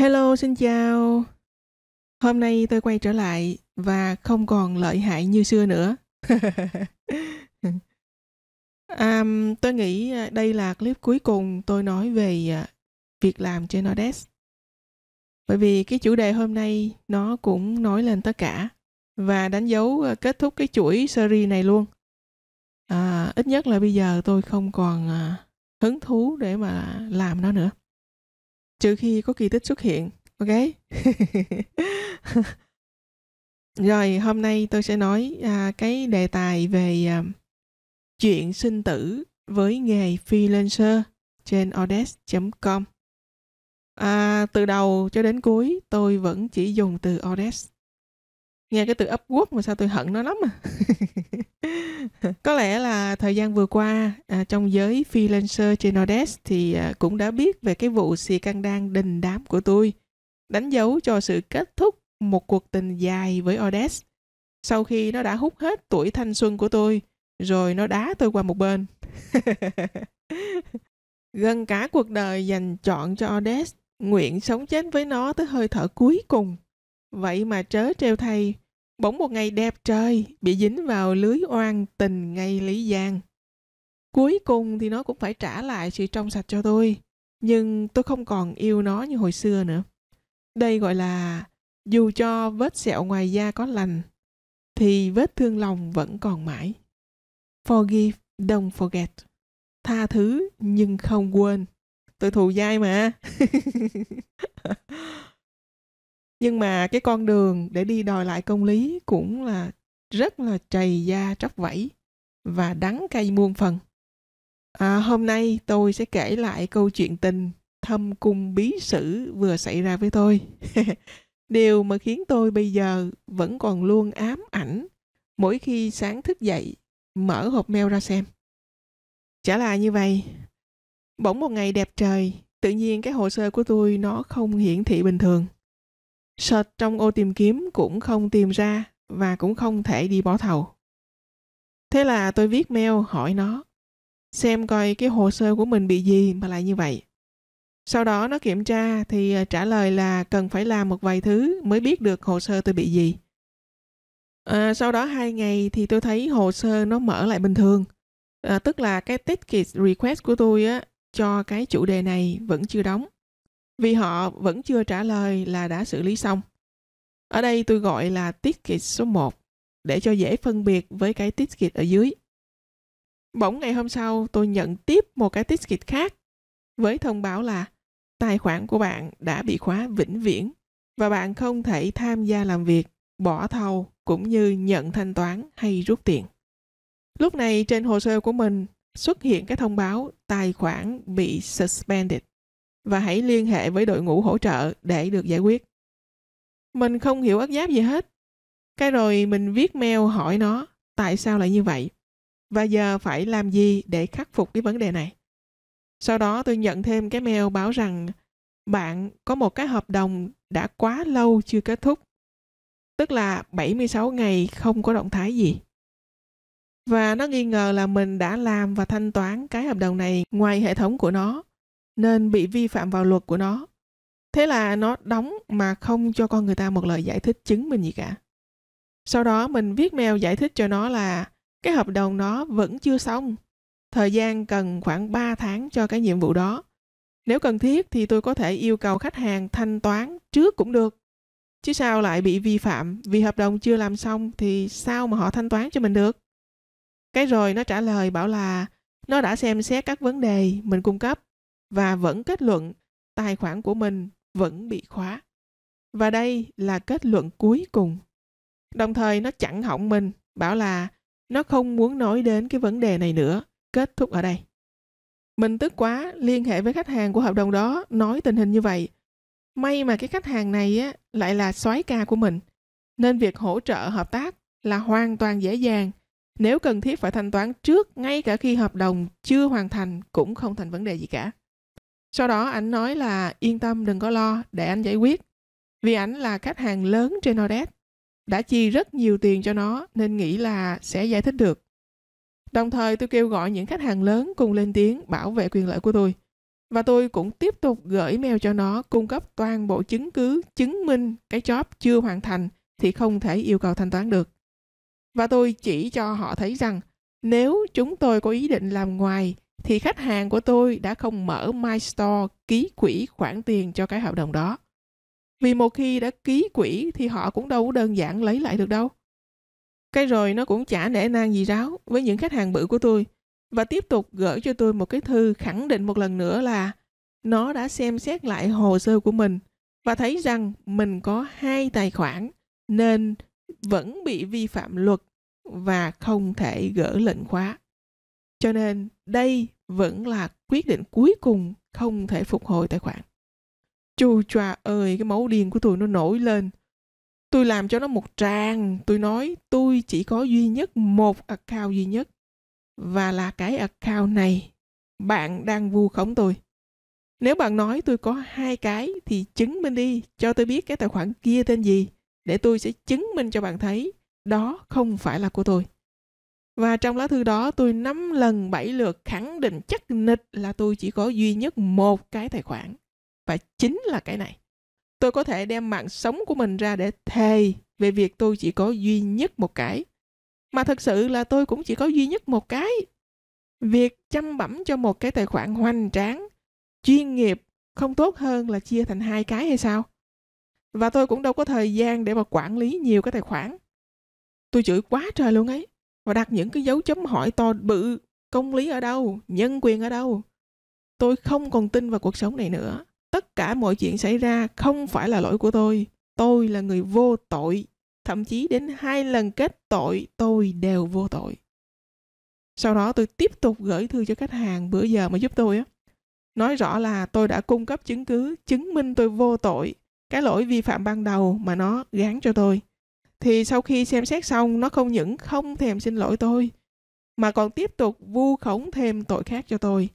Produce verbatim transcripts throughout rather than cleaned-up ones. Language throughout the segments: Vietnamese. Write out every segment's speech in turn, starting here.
Hello, xin chào. Hôm nay tôi quay trở lại và không còn lợi hại như xưa nữa. um, tôi nghĩ đây là clip cuối cùng tôi nói về việc làm trên oDesk. Bởi vì cái chủ đề hôm nay nó cũng nói lên tất cả và đánh dấu kết thúc cái chuỗi series này luôn. À, ít nhất là bây giờ tôi không còn hứng thú để mà làm nó nữa. Trừ khi có kỳ tích xuất hiện, ok? Rồi, hôm nay tôi sẽ nói à, cái đề tài về à, chuyện sinh tử với nghề freelancer trên odesk chấm com. À, từ đầu cho đến cuối, tôi vẫn chỉ dùng từ oDesk. Nghe cái từ Upwork mà sao tôi hận nó lắm à. Có lẽ là thời gian vừa qua à, trong giới freelancer trên oDesk thì à, cũng đã biết về cái vụ xì căng đan đình đám của tôi, đánh dấu cho sự kết thúc một cuộc tình dài với oDesk sau khi nó đã hút hết tuổi thanh xuân của tôi, rồi nó đá tôi qua một bên. Gần cả cuộc đời dành trọn cho oDesk, nguyện sống chết với nó tới hơi thở cuối cùng. Vậy mà trớ trêu thay, bỗng một ngày đẹp trời bị dính vào lưới oan tình ngay Lý Giang. Cuối cùng thì nó cũng phải trả lại sự trong sạch cho tôi, nhưng tôi không còn yêu nó như hồi xưa nữa. Đây gọi là dù cho vết sẹo ngoài da có lành, thì vết thương lòng vẫn còn mãi. Forgive, don't forget. Tha thứ nhưng không quên. Tôi thù dai mà. Nhưng mà cái con đường để đi đòi lại công lý cũng là rất là trầy da tróc vẫy và đắng cay muôn phần. À, hôm nay tôi sẽ kể lại câu chuyện tình thâm cung bí sử vừa xảy ra với tôi. Điều mà khiến tôi bây giờ vẫn còn luôn ám ảnh mỗi khi sáng thức dậy, mở hộp mail ra xem. Chả là như vậy, bỗng một ngày đẹp trời, tự nhiên cái hồ sơ của tôi nó không hiển thị bình thường. Search trong ô tìm kiếm cũng không tìm ra và cũng không thể đi bỏ thầu. Thế là tôi viết mail hỏi nó xem coi cái hồ sơ của mình bị gì mà lại như vậy. Sau đó nó kiểm tra thì trả lời là cần phải làm một vài thứ mới biết được hồ sơ tôi bị gì. À, sau đó hai ngày thì tôi thấy hồ sơ nó mở lại bình thường. À, tức là cái ticket request của tôi á, cho cái chủ đề này vẫn chưa đóng. Vì họ vẫn chưa trả lời là đã xử lý xong. Ở đây tôi gọi là ticket số một để cho dễ phân biệt với cái ticket ở dưới. Bỗng ngày hôm sau tôi nhận tiếp một cái ticket khác với thông báo là tài khoản của bạn đã bị khóa vĩnh viễn và bạn không thể tham gia làm việc, bỏ thầu cũng như nhận thanh toán hay rút tiền. Lúc này trên hồ sơ của mình xuất hiện cái thông báo tài khoản bị suspended và hãy liên hệ với đội ngũ hỗ trợ để được giải quyết. Mình không hiểu ắt giáp gì hết. Cái rồi mình viết mail hỏi nó tại sao lại như vậy và giờ phải làm gì để khắc phục cái vấn đề này. Sau đó tôi nhận thêm cái mail báo rằng bạn có một cái hợp đồng đã quá lâu chưa kết thúc, tức là bảy mươi sáu ngày không có động thái gì. Và nó nghi ngờ là mình đã làm và thanh toán cái hợp đồng này ngoài hệ thống của nó, nên bị vi phạm vào luật của nó. Thế là nó đóng mà không cho con người ta một lời giải thích chứng minh gì cả. Sau đó mình viết mail giải thích cho nó là cái hợp đồng nó vẫn chưa xong. Thời gian cần khoảng ba tháng cho cái nhiệm vụ đó. Nếu cần thiết thì tôi có thể yêu cầu khách hàng thanh toán trước cũng được. Chứ sao lại bị vi phạm vì hợp đồng chưa làm xong thì sao mà họ thanh toán cho mình được. Cái rồi nó trả lời bảo là nó đã xem xét các vấn đề mình cung cấp và vẫn kết luận tài khoản của mình vẫn bị khóa. Và đây là kết luận cuối cùng. Đồng thời nó chặn họng mình, bảo là nó không muốn nói đến cái vấn đề này nữa, kết thúc ở đây. Mình tức quá liên hệ với khách hàng của hợp đồng đó, nói tình hình như vậy. May mà cái khách hàng này á, lại là soái ca của mình, nên việc hỗ trợ hợp tác là hoàn toàn dễ dàng. Nếu cần thiết phải thanh toán trước, ngay cả khi hợp đồng chưa hoàn thành cũng không thành vấn đề gì cả. Sau đó anh nói là yên tâm đừng có lo, để anh giải quyết. Vì anh là khách hàng lớn trên oDesk, đã chi rất nhiều tiền cho nó nên nghĩ là sẽ giải thích được. Đồng thời tôi kêu gọi những khách hàng lớn cùng lên tiếng bảo vệ quyền lợi của tôi. Và tôi cũng tiếp tục gửi email cho nó cung cấp toàn bộ chứng cứ chứng minh cái job chưa hoàn thành thì không thể yêu cầu thanh toán được. Và tôi chỉ cho họ thấy rằng nếu chúng tôi có ý định làm ngoài thì khách hàng của tôi đã không mở My Store ký quỹ khoản tiền cho cái hợp đồng đó. Vì một khi đã ký quỹ thì họ cũng đâu có đơn giản lấy lại được đâu. Cái rồi nó cũng chả nể nang gì ráo với những khách hàng bự của tôi. Và tiếp tục gửi cho tôi một cái thư khẳng định một lần nữa là nó đã xem xét lại hồ sơ của mình và thấy rằng mình có hai tài khoản nên vẫn bị vi phạm luật và không thể gỡ lệnh khóa. Cho nên đây vẫn là quyết định cuối cùng không thể phục hồi tài khoản. Chu choa ơi, cái máu điên của tôi nó nổi lên. Tôi làm cho nó một tràng. Tôi nói tôi chỉ có duy nhất một account duy nhất. Và là cái account này. Bạn đang vu khống tôi. Nếu bạn nói tôi có hai cái thì chứng minh đi, cho tôi biết cái tài khoản kia tên gì để tôi sẽ chứng minh cho bạn thấy đó không phải là của tôi. Và trong lá thư đó tôi năm lần bảy lượt khẳng định chắc nịch là tôi chỉ có duy nhất một cái tài khoản. Và chính là cái này. Tôi có thể đem mạng sống của mình ra để thề về việc tôi chỉ có duy nhất một cái. Mà thật sự là tôi cũng chỉ có duy nhất một cái. Việc chăm bẵm cho một cái tài khoản hoành tráng, chuyên nghiệp không tốt hơn là chia thành hai cái hay sao? Và tôi cũng đâu có thời gian để mà quản lý nhiều cái tài khoản. Tôi chửi quá trời luôn ấy. Và đặt những cái dấu chấm hỏi to bự, công lý ở đâu, nhân quyền ở đâu. Tôi không còn tin vào cuộc sống này nữa. Tất cả mọi chuyện xảy ra không phải là lỗi của tôi. Tôi là người vô tội. Thậm chí đến hai lần kết tội tôi đều vô tội. Sau đó tôi tiếp tục gửi thư cho khách hàng bữa giờ mà giúp tôi á. Nói rõ là tôi đã cung cấp chứng cứ chứng minh tôi vô tội. Cái lỗi vi phạm ban đầu mà nó gán cho tôi. Thì sau khi xem xét xong nó không những không thèm xin lỗi tôi mà còn tiếp tục vu khống thêm tội khác cho tôi.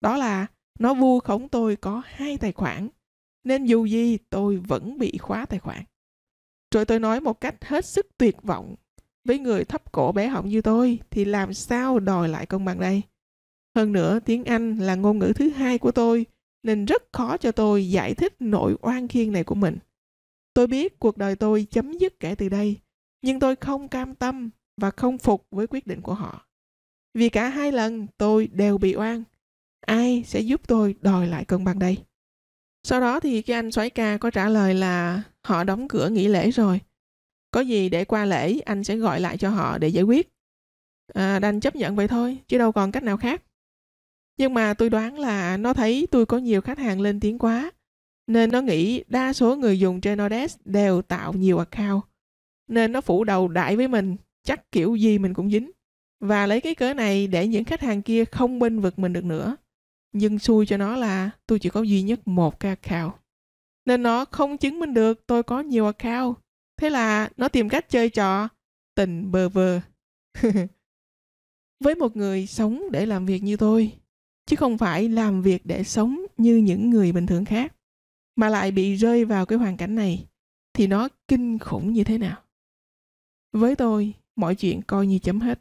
Đó là nó vu khống tôi có hai tài khoản nên dù gì tôi vẫn bị khóa tài khoản. Rồi tôi nói một cách hết sức tuyệt vọng. Với người thấp cổ bé họng như tôi thì làm sao đòi lại công bằng đây? Hơn nữa tiếng Anh là ngôn ngữ thứ hai của tôi nên rất khó cho tôi giải thích nỗi oan khiên này của mình. Tôi biết cuộc đời tôi chấm dứt kể từ đây, nhưng tôi không cam tâm và không phục với quyết định của họ. Vì cả hai lần tôi đều bị oan, ai sẽ giúp tôi đòi lại công bằng đây? Sau đó thì cái anh soái ca có trả lời là họ đóng cửa nghỉ lễ rồi. Có gì để qua lễ anh sẽ gọi lại cho họ để giải quyết. À, đành chấp nhận vậy thôi, chứ đâu còn cách nào khác. Nhưng mà tôi đoán là nó thấy tôi có nhiều khách hàng lên tiếng quá. Nên nó nghĩ đa số người dùng trên oDesk đều tạo nhiều account. Nên nó phủ đầu đại với mình, chắc kiểu gì mình cũng dính. Và lấy cái cớ này để những khách hàng kia không bênh vực mình được nữa. Nhưng xui cho nó là tôi chỉ có duy nhất một cái account. Nên nó không chứng minh được tôi có nhiều account. Thế là nó tìm cách chơi trò tình bơ vơ. Với một người sống để làm việc như tôi, chứ không phải làm việc để sống như những người bình thường khác, mà lại bị rơi vào cái hoàn cảnh này, thì nó kinh khủng như thế nào? Với tôi, mọi chuyện coi như chấm hết.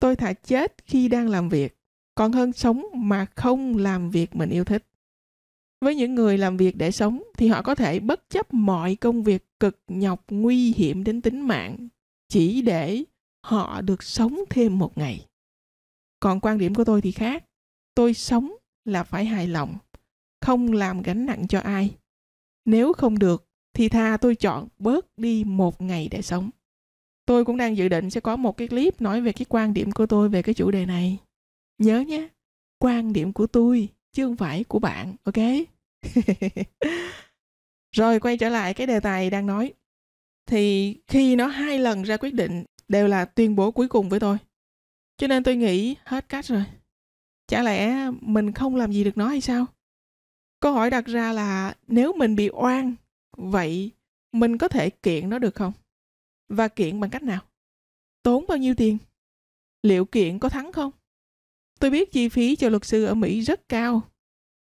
Tôi thà chết khi đang làm việc, còn hơn sống mà không làm việc mình yêu thích. Với những người làm việc để sống, thì họ có thể bất chấp mọi công việc cực nhọc nguy hiểm đến tính mạng, chỉ để họ được sống thêm một ngày. Còn quan điểm của tôi thì khác. Tôi sống là phải hài lòng, không làm gánh nặng cho ai. Nếu không được, thì tha tôi chọn bớt đi một ngày để sống. Tôi cũng đang dự định sẽ có một cái clip nói về cái quan điểm của tôi về cái chủ đề này. Nhớ nhé, quan điểm của tôi, chứ không phải của bạn, ok? Rồi quay trở lại cái đề tài đang nói. Thì khi nó hai lần ra quyết định, đều là tuyên bố cuối cùng với tôi. Cho nên tôi nghĩ hết cách rồi. Chả lẽ mình không làm gì được nó hay sao? Câu hỏi đặt ra là nếu mình bị oan, vậy mình có thể kiện nó được không? Và kiện bằng cách nào? Tốn bao nhiêu tiền? Liệu kiện có thắng không? Tôi biết chi phí cho luật sư ở Mỹ rất cao.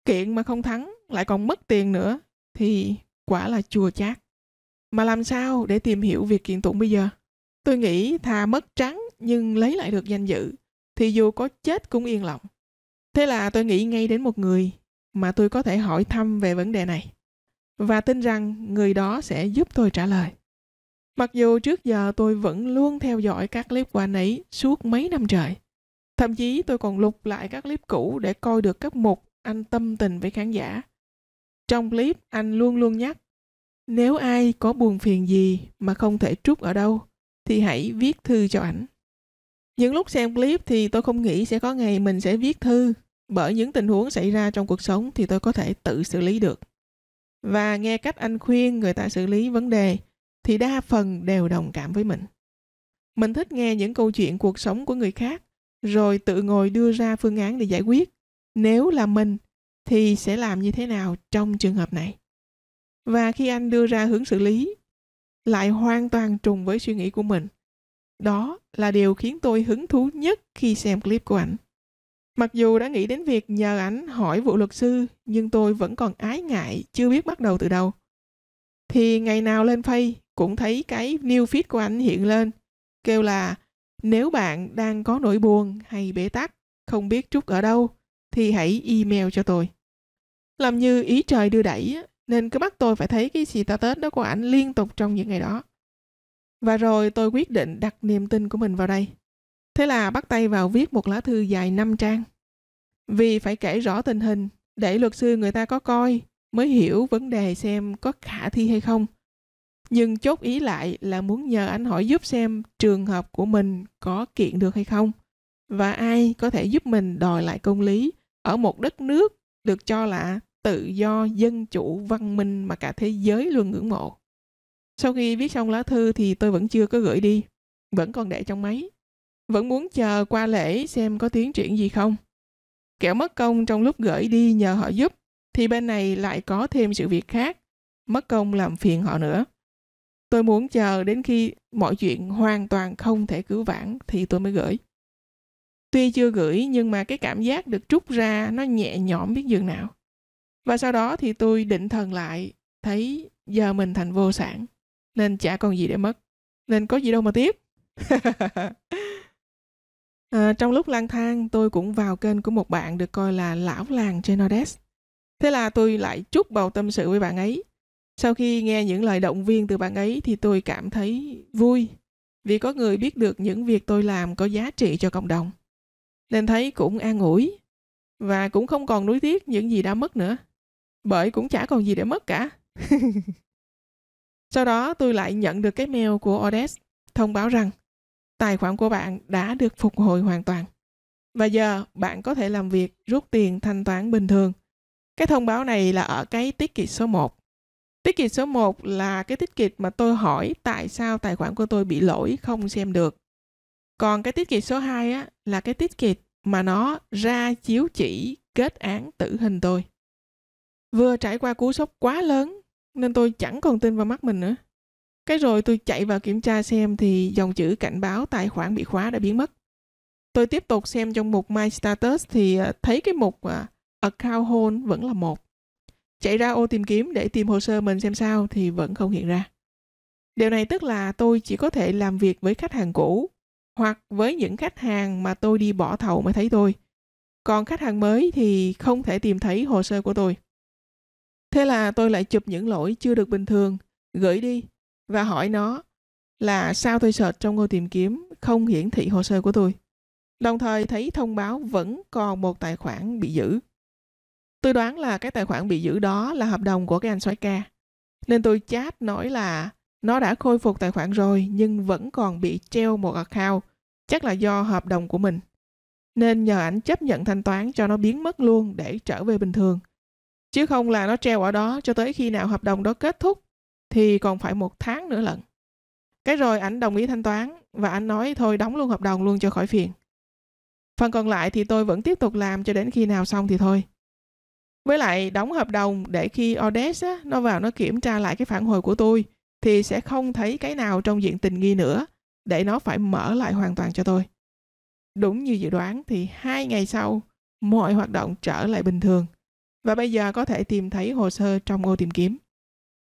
Kiện mà không thắng lại còn mất tiền nữa thì quả là chua chát. Mà làm sao để tìm hiểu việc kiện tụng bây giờ? Tôi nghĩ thà mất trắng nhưng lấy lại được danh dự thì dù có chết cũng yên lòng. Thế là tôi nghĩ ngay đến một người mà tôi có thể hỏi thăm về vấn đề này và tin rằng người đó sẽ giúp tôi trả lời. Mặc dù trước giờ tôi vẫn luôn theo dõi các clip của anh ấy suốt mấy năm trời. Thậm chí tôi còn lục lại các clip cũ để coi được các mục anh tâm tình với khán giả. Trong clip anh luôn luôn nhắc, nếu ai có buồn phiền gì mà không thể trút ở đâu thì hãy viết thư cho ảnh. Những lúc xem clip thì tôi không nghĩ sẽ có ngày mình sẽ viết thư, bởi những tình huống xảy ra trong cuộc sống thì tôi có thể tự xử lý được. Và nghe cách anh khuyên người ta xử lý vấn đề thì đa phần đều đồng cảm với mình. Mình thích nghe những câu chuyện cuộc sống của người khác rồi tự ngồi đưa ra phương án để giải quyết. Nếu là mình thì sẽ làm như thế nào trong trường hợp này? Và khi anh đưa ra hướng xử lý lại hoàn toàn trùng với suy nghĩ của mình. Đó là điều khiến tôi hứng thú nhất khi xem clip của ảnh. Mặc dù đã nghĩ đến việc nhờ ảnh hỏi vụ luật sư, nhưng tôi vẫn còn ái ngại, chưa biết bắt đầu từ đâu. Thì ngày nào lên Face cũng thấy cái new feed của ảnh hiện lên, kêu là nếu bạn đang có nỗi buồn hay bế tắc, không biết trút ở đâu, thì hãy email cho tôi. Làm như ý trời đưa đẩy, nên cứ bắt tôi phải thấy cái status đó của ảnh liên tục trong những ngày đó. Và rồi tôi quyết định đặt niềm tin của mình vào đây. Thế là bắt tay vào viết một lá thư dài năm trang. Vì phải kể rõ tình hình, để luật sư người ta có coi, mới hiểu vấn đề xem có khả thi hay không. Nhưng chốt ý lại là muốn nhờ anh hỏi giúp xem trường hợp của mình có kiện được hay không. Và ai có thể giúp mình đòi lại công lý ở một đất nước được cho là tự do, dân chủ, văn minh mà cả thế giới luôn ngưỡng mộ. Sau khi viết xong lá thư thì tôi vẫn chưa có gửi đi, vẫn còn để trong máy. Vẫn muốn chờ qua lễ xem có tiến triển gì không. Kẻo mất công trong lúc gửi đi nhờ họ giúp, thì bên này lại có thêm sự việc khác, mất công làm phiền họ nữa. Tôi muốn chờ đến khi mọi chuyện hoàn toàn không thể cứu vãn thì tôi mới gửi. Tuy chưa gửi nhưng mà cái cảm giác được trút ra nó nhẹ nhõm biết dường nào. Và sau đó thì tôi định thần lại, thấy giờ mình thành vô sản, nên chả còn gì để mất, nên có gì đâu mà tiếc. À, trong lúc lang thang tôi cũng vào kênh của một bạn được coi là lão làng trên oDesk. Thế là tôi lại trút bầu tâm sự với bạn ấy. Sau khi nghe những lời động viên từ bạn ấy thì tôi cảm thấy vui, vì có người biết được những việc tôi làm có giá trị cho cộng đồng. Nên thấy cũng an ủi, và cũng không còn nuối tiếc những gì đã mất nữa, bởi cũng chả còn gì để mất cả. Sau đó tôi lại nhận được cái mail của oDesk thông báo rằng tài khoản của bạn đã được phục hồi hoàn toàn. Và giờ bạn có thể làm việc rút tiền thanh toán bình thường. Cái thông báo này là ở cái tiết kiệt số một. Tiết kiệt số một là cái tiết kiệt mà tôi hỏi tại sao tài khoản của tôi bị lỗi không xem được. Còn cái tiết kiệt số hai á, là cái tiết kiệt mà nó ra chiếu chỉ kết án tử hình tôi. Vừa trải qua cú sốc quá lớn nên tôi chẳng còn tin vào mắt mình nữa. Cái rồi tôi chạy vào kiểm tra xem thì dòng chữ cảnh báo tài khoản bị khóa đã biến mất. Tôi tiếp tục xem trong mục My Status thì thấy cái mục Account Hold vẫn là một. Chạy ra ô tìm kiếm để tìm hồ sơ mình xem sao thì vẫn không hiện ra. Điều này tức là tôi chỉ có thể làm việc với khách hàng cũ hoặc với những khách hàng mà tôi đi bỏ thầu mới thấy tôi. Còn khách hàng mới thì không thể tìm thấy hồ sơ của tôi. Thế là tôi lại chụp những lỗi chưa được bình thường, gửi đi và hỏi nó là sao tôi search trong ô tìm kiếm không hiển thị hồ sơ của tôi. Đồng thời thấy thông báo vẫn còn một tài khoản bị giữ. Tôi đoán là cái tài khoản bị giữ đó là hợp đồng của cái anh soái ca. Nên tôi chat nói là nó đã khôi phục tài khoản rồi nhưng vẫn còn bị treo một account, chắc là do hợp đồng của mình. Nên nhờ ảnh chấp nhận thanh toán cho nó biến mất luôn để trở về bình thường. Chứ không là nó treo ở đó cho tới khi nào hợp đồng đó kết thúc thì còn phải một tháng nữa lận. Cái rồi ảnh đồng ý thanh toán và ảnh nói thôi đóng luôn hợp đồng luôn cho khỏi phiền. Phần còn lại thì tôi vẫn tiếp tục làm cho đến khi nào xong thì thôi. Với lại đóng hợp đồng để khi oDesk á, nó vào nó kiểm tra lại cái phản hồi của tôi thì sẽ không thấy cái nào trong diện tình nghi nữa để nó phải mở lại hoàn toàn cho tôi. Đúng như dự đoán thì hai ngày sau mọi hoạt động trở lại bình thường và bây giờ có thể tìm thấy hồ sơ trong ô tìm kiếm.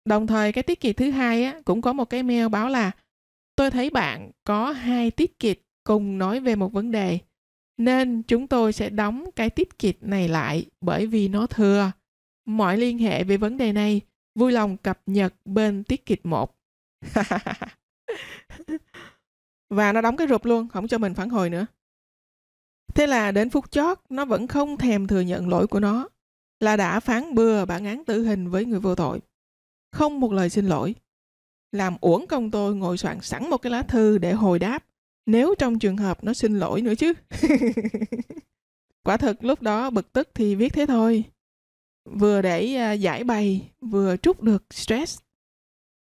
Đồng thời cái tiết kiệt thứ hai á, cũng có một cái mail báo là tôi thấy bạn có hai tiết kiệt cùng nói về một vấn đề Nên chúng tôi sẽ đóng cái tiết kiệt này lại bởi vì nó thừa. Mọi liên hệ về vấn đề này vui lòng cập nhật bên tiết kiệt một. Và nó đóng cái rụp luôn, không cho mình phản hồi nữa. Thế là đến phút chót nó vẫn không thèm thừa nhận lỗi của nó, là đã phán bừa bản án tử hình với người vô tội. Không một lời xin lỗi. Làm uổng công tôi ngồi soạn sẵn một cái lá thư để hồi đáp nếu trong trường hợp nó xin lỗi nữa chứ. Quả thực lúc đó bực tức thì viết thế thôi, vừa để giải bày vừa trút được stress.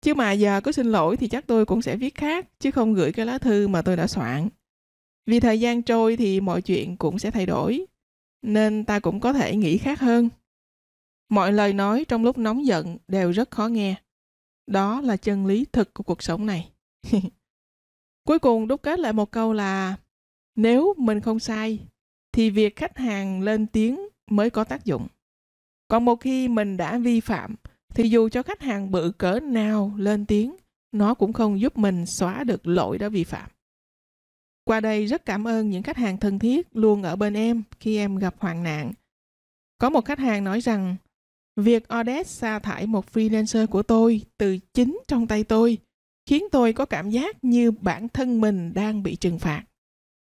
Chứ mà giờ có xin lỗi thì chắc tôi cũng sẽ viết khác, chứ không gửi cái lá thư mà tôi đã soạn. Vì thời gian trôi thì mọi chuyện cũng sẽ thay đổi, nên ta cũng có thể nghĩ khác hơn. Mọi lời nói trong lúc nóng giận đều rất khó nghe. Đó là chân lý thực của cuộc sống này. Cuối cùng đúc kết lại một câu là nếu mình không sai thì việc khách hàng lên tiếng mới có tác dụng. Còn một khi mình đã vi phạm thì dù cho khách hàng bự cỡ nào lên tiếng, nó cũng không giúp mình xóa được lỗi đã vi phạm. Qua đây rất cảm ơn những khách hàng thân thiết luôn ở bên em khi em gặp hoạn nạn. Có một khách hàng nói rằng việc oDesk sa thải một freelancer của tôi từ chính trong tay tôi khiến tôi có cảm giác như bản thân mình đang bị trừng phạt.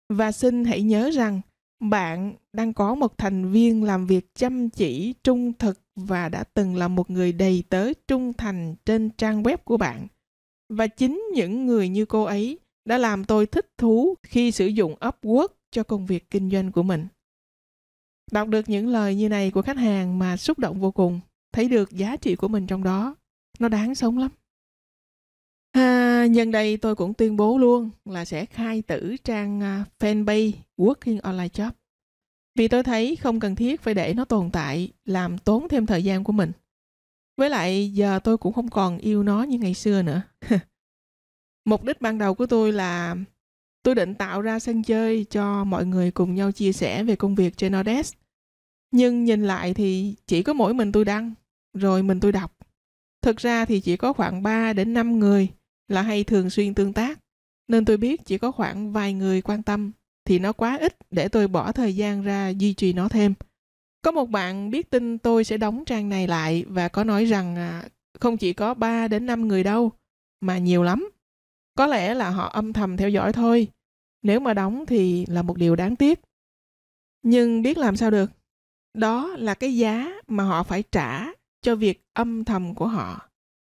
Và xin hãy nhớ rằng bạn đang có một thành viên làm việc chăm chỉ, trung thực và đã từng là một người đầy tớ trung thành trên trang web của bạn. Và chính những người như cô ấy đã làm tôi thích thú khi sử dụng Upwork cho công việc kinh doanh của mình. Đọc được những lời như này của khách hàng mà xúc động vô cùng, thấy được giá trị của mình trong đó. Nó đáng sống lắm. À, nhân đây tôi cũng tuyên bố luôn là sẽ khai tử trang fanpage Working Online Shop. Vì tôi thấy không cần thiết phải để nó tồn tại, làm tốn thêm thời gian của mình. Với lại giờ tôi cũng không còn yêu nó như ngày xưa nữa. Mục đích ban đầu của tôi là tôi định tạo ra sân chơi cho mọi người cùng nhau chia sẻ về công việc trên oDesk. Nhưng nhìn lại thì chỉ có mỗi mình tôi đăng, rồi mình tôi đọc. Thực ra thì chỉ có khoảng ba đến năm người là hay thường xuyên tương tác. Nên tôi biết chỉ có khoảng vài người quan tâm thì nó quá ít để tôi bỏ thời gian ra duy trì nó thêm. Có một bạn biết tin tôi sẽ đóng trang này lại và có nói rằng không chỉ có ba đến năm người đâu, mà nhiều lắm. Có lẽ là họ âm thầm theo dõi thôi. Nếu mà đóng thì là một điều đáng tiếc. Nhưng biết làm sao được. Đó là cái giá mà họ phải trả cho việc âm thầm của họ.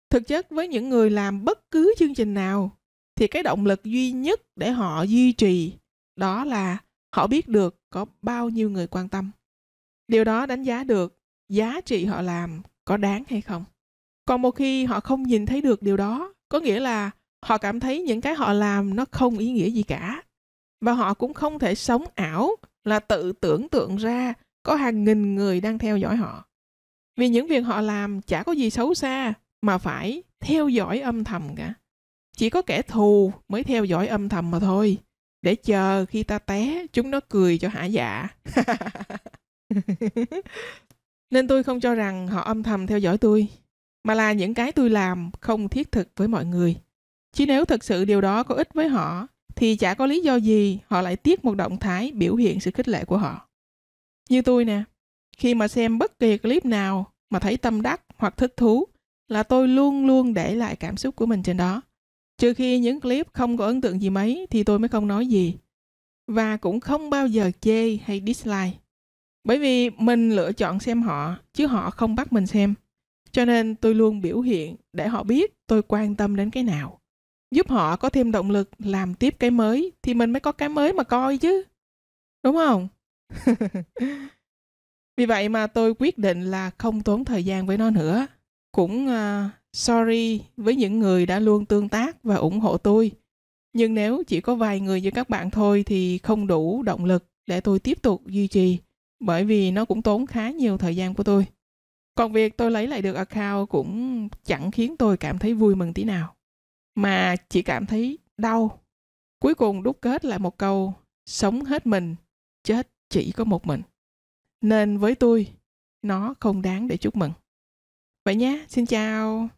Thực chất với những người làm bất cứ chương trình nào thì cái động lực duy nhất để họ duy trì đó là họ biết được có bao nhiêu người quan tâm. Điều đó đánh giá được giá trị họ làm có đáng hay không. Còn một khi họ không nhìn thấy được điều đó, có nghĩa là họ cảm thấy những cái họ làm nó không ý nghĩa gì cả. Và họ cũng không thể sống ảo là tự tưởng tượng ra có hàng nghìn người đang theo dõi họ. Vì những việc họ làm chả có gì xấu xa mà phải theo dõi âm thầm cả. Chỉ có kẻ thù mới theo dõi âm thầm mà thôi. Để chờ khi ta té chúng nó cười cho hả dạ. Nên tôi không cho rằng họ âm thầm theo dõi tôi, mà là những cái tôi làm không thiết thực với mọi người. Chứ nếu thực sự điều đó có ích với họ thì chả có lý do gì họ lại tiếc một động thái biểu hiện sự khích lệ của họ. Như tôi nè, khi mà xem bất kỳ clip nào mà thấy tâm đắc hoặc thích thú là tôi luôn luôn để lại cảm xúc của mình trên đó. Trừ khi những clip không có ấn tượng gì mấy thì tôi mới không nói gì. Và cũng không bao giờ chê hay dislike. Bởi vì mình lựa chọn xem họ chứ họ không bắt mình xem. Cho nên tôi luôn biểu hiện để họ biết tôi quan tâm đến cái nào. Giúp họ có thêm động lực làm tiếp cái mới thì mình mới có cái mới mà coi chứ. Đúng không? Vì vậy mà tôi quyết định là không tốn thời gian với nó nữa. Cũng uh, sorry với những người đã luôn tương tác và ủng hộ tôi. Nhưng nếu chỉ có vài người như các bạn thôi thì không đủ động lực để tôi tiếp tục duy trì. Bởi vì nó cũng tốn khá nhiều thời gian của tôi. Còn việc tôi lấy lại được account cũng chẳng khiến tôi cảm thấy vui mừng tí nào. Mà chỉ cảm thấy đau. Cuối cùng đúc kết lại một câu: sống hết mình, chết chỉ có một mình. Nên với tôi, nó không đáng để chúc mừng. Vậy nhé, xin chào!